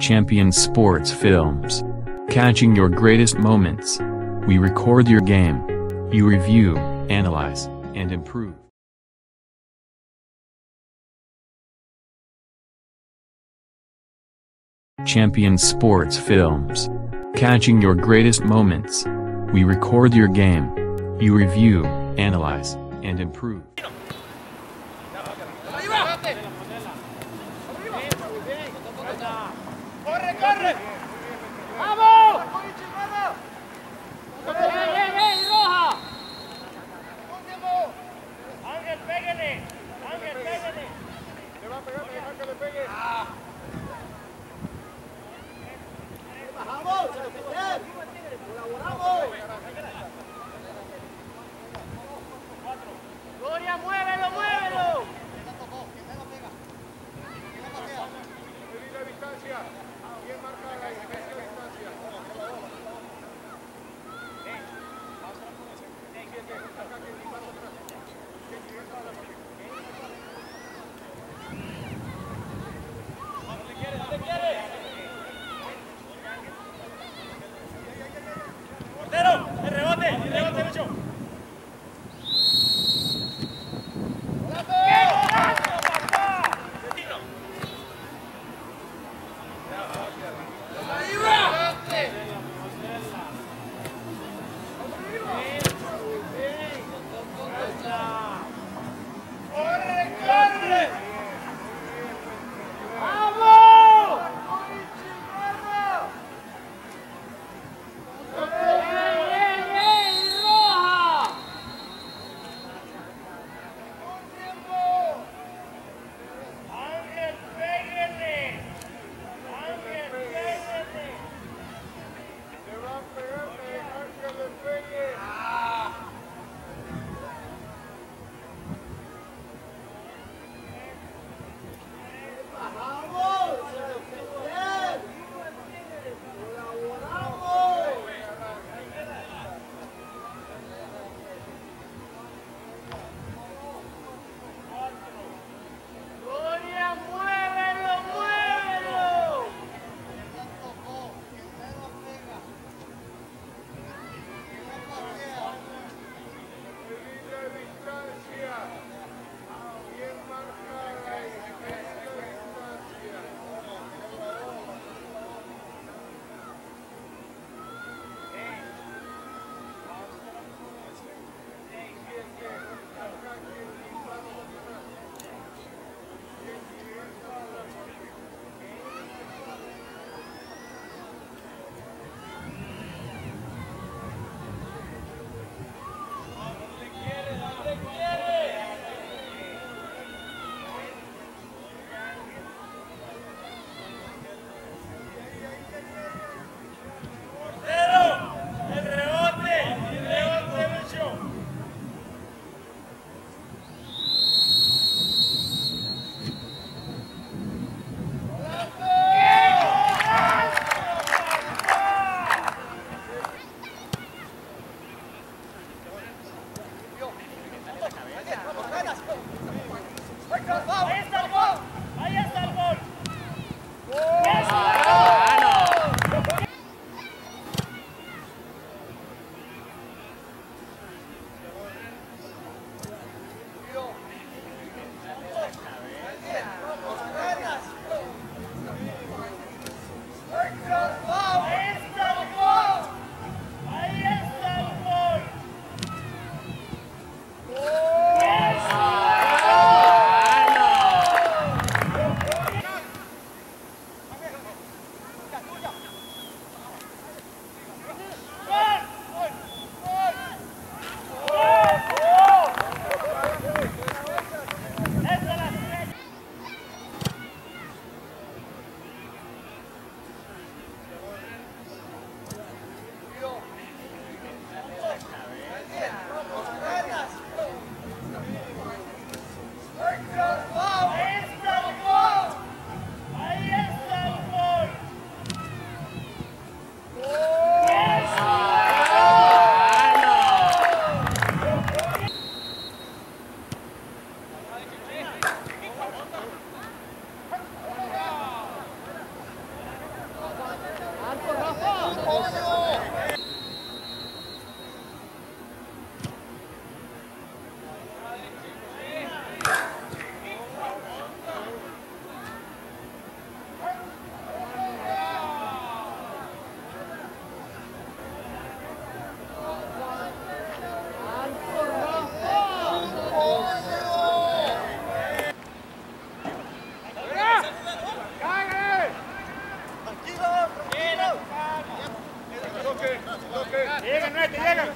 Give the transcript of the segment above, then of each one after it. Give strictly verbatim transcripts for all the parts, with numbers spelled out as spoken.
Champion Sports Films. Catching your greatest moments. We record your game. You review, analyze, and improve. Champion Sports Films. Catching your greatest moments. We record your game. You review, analyze, and improve. Bien marcada.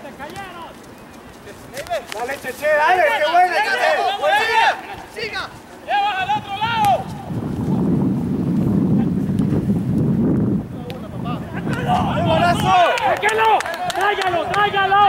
te cayeron. Dale, Cheche, dale, qué buena, Cheche. Siga, llevas al otro lado. ¡Al bolazo! ¡Tráigalo! ¡Tráigalo! ¡Tráigalo!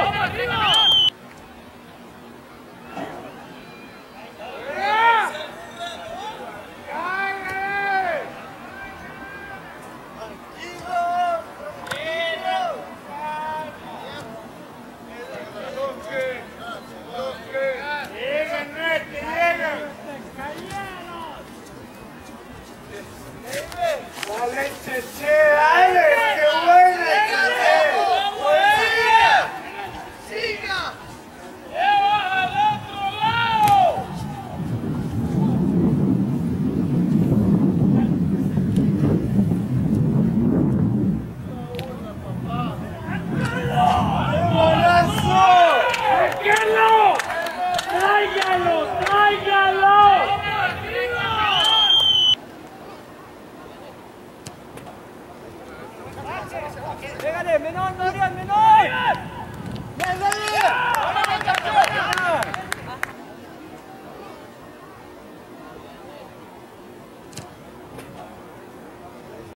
¡Pégale! ¡Menor, Mario! ¡Menor! ¡Menor!